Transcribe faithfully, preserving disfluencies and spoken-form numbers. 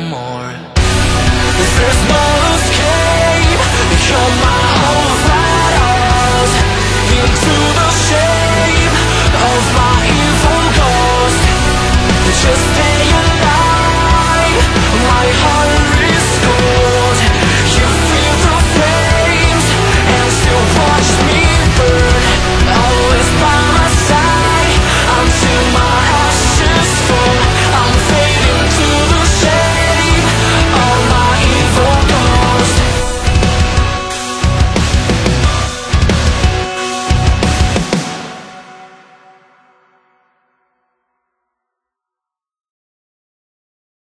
more. This is no escape. You're my whole flat out into the shape of my